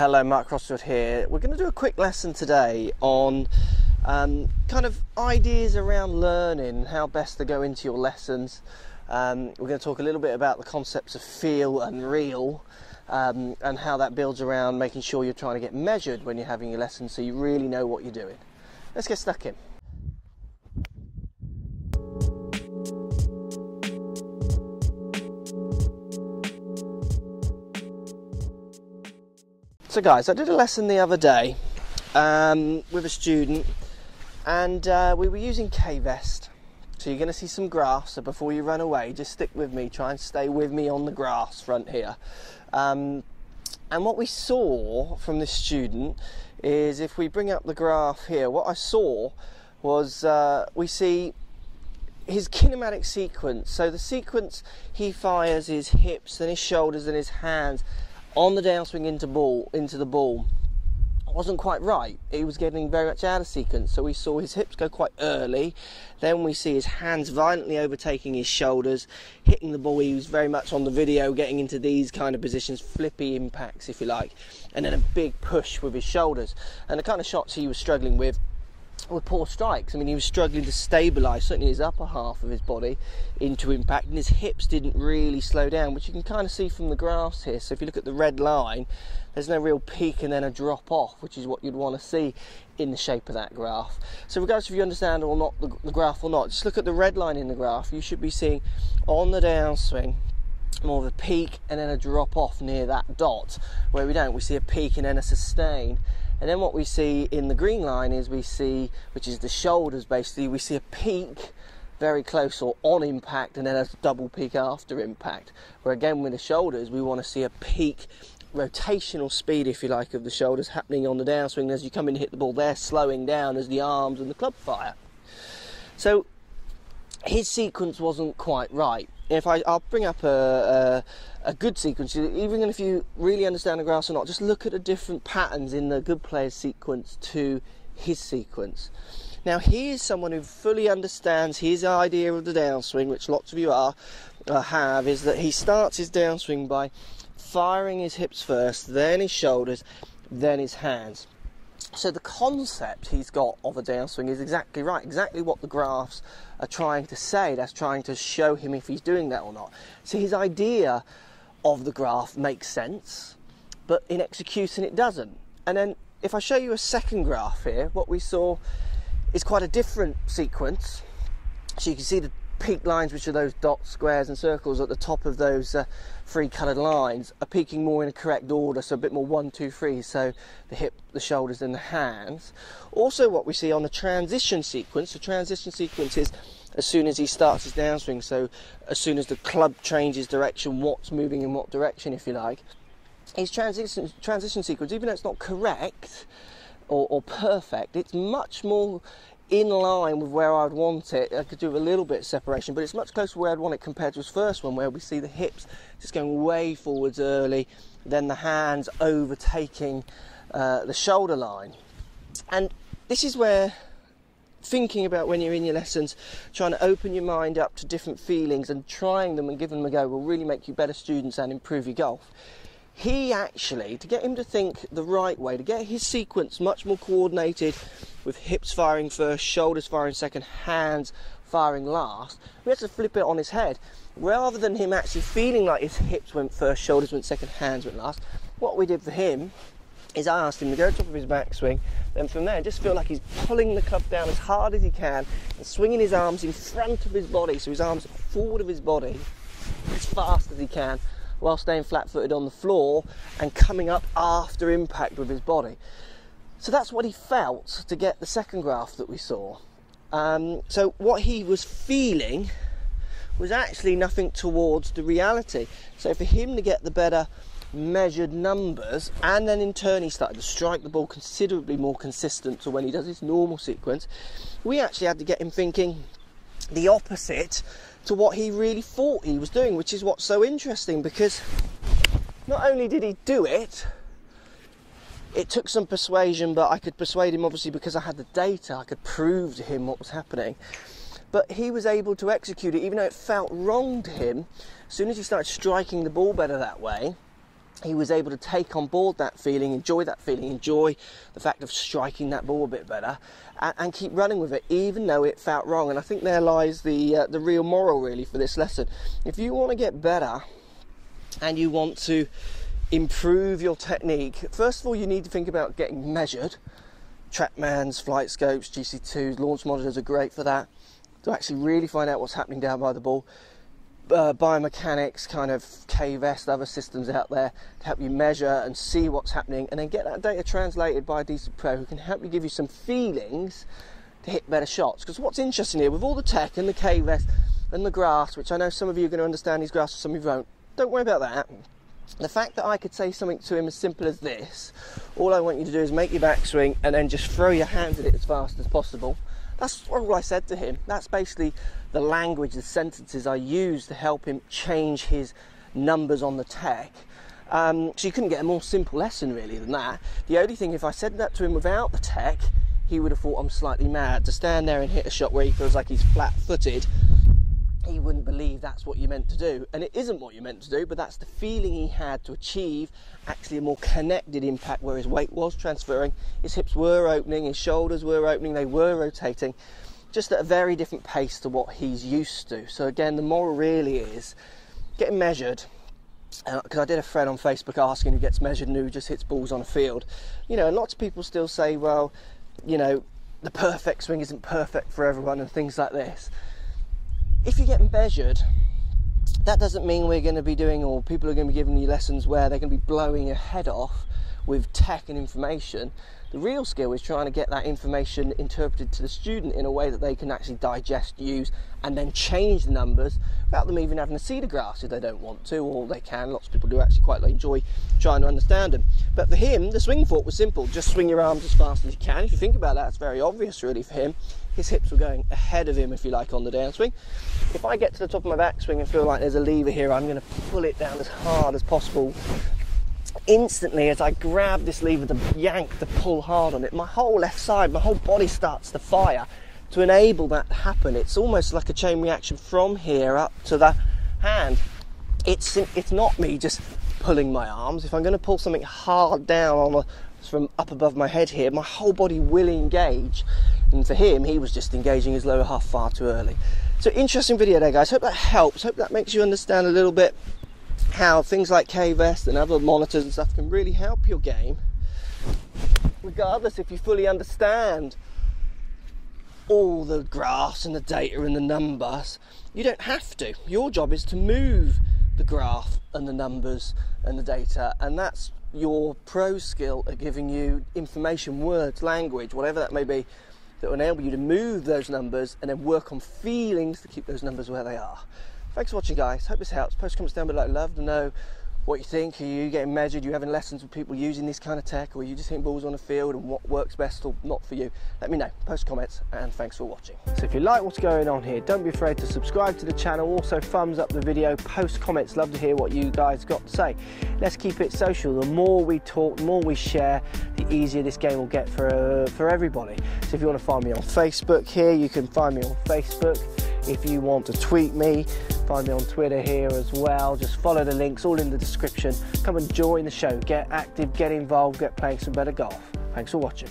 Hello, Mark Crossfield here. We're going to do a quick lesson today on kind of ideas around learning, how best to go into your lessons. We're going to talk a little bit about the concepts of feel and real and how that builds around making sure you're trying to get measured when you're having your lessons so you really know what you're doing. Let's get stuck in. So guys, I did a lesson the other day with a student, and we were using K-Vest. So you're going to see some graphs, so before you run away, just stick with me, try and stay with me on the graphs front here. And what we saw from this student is, if we bring up the graph here, what I saw was we see his kinematic sequence. So the sequence, he fires his hips, then his shoulders, then his hands, on the downswing into the ball wasn't quite right. He was getting very much out of sequence, so we saw his hips go quite early, then we see his hands violently overtaking his shoulders, hitting the ball. He was very much on the video getting into these kind of positions, flippy impacts if you like, and then a big push with his shoulders. And the kind of shots he was struggling with were poor strikes. I mean, he was struggling to stabilise certainly his upper half of his body into impact, and his hips didn't really slow down, which you can kind of see from the graphs here. So if you look at the red line, there's no real peak and then a drop off, which is what you'd want to see in the shape of that graph. So regardless if you understand or not the graph or not, just look at the red line in the graph. You should be seeing on the downswing more of a peak and then a drop off near that dot, where we don't. We see a peak and then a sustain. And then what we see in the green line is we see, which is the shoulders basically, we see a peak very close or on impact and then a double peak after impact. Where again with the shoulders, we want to see a peak rotational speed, if you like, of the shoulders happening on the downswing. As you come in and hit the ball, they're slowing down as the arms and the club fire. So his sequence wasn't quite right. If I'll bring up a good sequence, even if you really understand the graphs or not, just look at the different patterns in the good player's sequence to his sequence. Now, he is someone who fully understands his idea of the downswing, which lots of you have, is that he starts his downswing by firing his hips first, then his shoulders, then his hands. So the concept he's got of a downswing is exactly right, exactly what the graphs are trying to say. That's trying to show him if he's doing that or not. So his idea of the graph makes sense, but in executing it doesn't. And then if I show you a second graph here, what we saw is quite a different sequence. So you can see the peak lines, which are those dots, squares and circles at the top of those three coloured lines, are peaking more in a correct order, so a bit more 1, 2, 3, so the hip, the shoulders and the hands. Also what we see on the transition sequence, the transition sequence is as soon as he starts his downswing, so as soon as the club changes direction, what's moving in what direction if you like. His transition sequence, even though it's not correct or perfect, it's much more in line with where I'd want it. I could do a little bit of separation, but it's much closer to where I'd want it compared to his first one, where we see the hips just going way forwards early, then the hands overtaking the shoulder line. And this is where thinking about when you're in your lessons, trying to open your mind up to different feelings and trying them and giving them a go will really make you better students and improve your golf. He actually, to get him to think the right way, to get his sequence much more coordinated with hips firing first, shoulders firing second, hands firing last, we had to flip it on his head. Rather than him actually feeling like his hips went first, shoulders went second, hands went last, what we did for him is I asked him to go to the top of his backswing, then from there just feel like he's pulling the club down as hard as he can and swinging his arms in front of his body, so his arms forward of his body as fast as he can, while staying flat-footed on the floor and coming up after impact with his body. So that's what he felt to get the second graph that we saw. So what he was feeling was actually nothing towards the reality. So for him to get the better measured numbers, and then in turn he started to strike the ball considerably more consistent to when he does his normal sequence, we actually had to get him thinking the opposite to what he really thought he was doing, which is what's so interesting, because not only did he do it, it took some persuasion, but I could persuade him obviously because I had the data, I could prove to him what was happening. But he was able to execute it, even though it felt wrong to him. As soon as he started striking the ball better that way, he was able to take on board that feeling, enjoy the fact of striking that ball a bit better, and keep running with it, even though it felt wrong. And I think there lies the real moral, really, for this lesson. If you want to get better and you want to improve your technique, first of all, you need to think about getting measured. Trackmans, flight scopes, GC2s, launch monitors are great for that, to actually really find out what's happening down by the ball. Biomechanics, kind of K-Vest, other systems out there to help you measure and see what's happening, and then get that data translated by a decent pro who can help you, give you some feelings to hit better shots. Because what's interesting here, with all the tech and the K-Vest and the graphs, which I know some of you are going to understand these graphs, some of you won't, don't worry about that. The fact that I could say something to him as simple as this, all I want you to do is make your backswing and then just throw your hands at it as fast as possible. That's all I said to him. That's basically the language, the sentences I used to help him change his numbers on the tech. So you couldn't get a more simple lesson, really, than that. The only thing, if I said that to him without the tech, he would have thought I'm slightly mad. To stand there and hit a shot where he feels like he's flat-footed, he wouldn't believe that's what you meant to do. And it isn't what you meant to do, but that's the feeling he had to achieve actually a more connected impact, where his weight was transferring, his hips were opening, his shoulders were opening, they were rotating, just at a very different pace to what he's used to. So again, the moral really is getting measured. Because I did a thread on Facebook asking who gets measured and who just hits balls on a field. You know, and lots of people still say, well, you know, the perfect swing isn't perfect for everyone and things like this. If you get measured, that doesn't mean we're going to be doing, or people are going to be giving you lessons where they're going to be blowing your head off with tech and information. The real skill is trying to get that information interpreted to the student in a way that they can actually digest, use, and then change the numbers without them even having to see the graphs if they don't want to, or they can. Lots of people do actually quite enjoy trying to understand them. But for him, the swing thought was simple. Just swing your arms as fast as you can. If you think about that, it's very obvious, really, for him. His hips were going ahead of him, if you like, on the downswing. If I get to the top of my backswing and feel like there's a lever here, I'm going to pull it down as hard as possible. Instantly, as I grab this lever, to yank, to pull hard on it, my whole left side, my whole body starts to fire to enable that to happen. It's almost like a chain reaction from here up to the hand. It's not me just pulling my arms. If I'm going to pull something hard down on from up above my head here, my whole body will engage. And for him, he was just engaging his lower half far too early. So interesting video there, guys. Hope that helps. Hope that makes you understand a little bit how things like K-Vest and other monitors and stuff can really help your game, regardless if you fully understand all the graphs and the data and the numbers. You don't have to. Your job is to move the graph and the numbers and the data, and that's your pro skill at giving you information, words, language, whatever that may be, that will enable you to move those numbers and then work on feelings to keep those numbers where they are. Thanks for watching, guys. Hope this helps. Post comments down below. Love to know what you think. Are you getting measured? Are you having lessons with people using this kind of tech? Or are you just hitting balls on a field, and what works best or not for you? Let me know. Post comments, and thanks for watching. So if you like what's going on here, don't be afraid to subscribe to the channel. Also, thumbs up the video. Post comments. Love to hear what you guys got to say. Let's keep it social. The more we talk, the more we share, the easier this game will get for everybody. So if you want to find me on Facebook here, you can find me on Facebook. If you want to tweet me, find me on Twitter here as well. Just follow the links, all in the description. Come and join the show. Get active, get involved, get playing some better golf. Thanks for watching.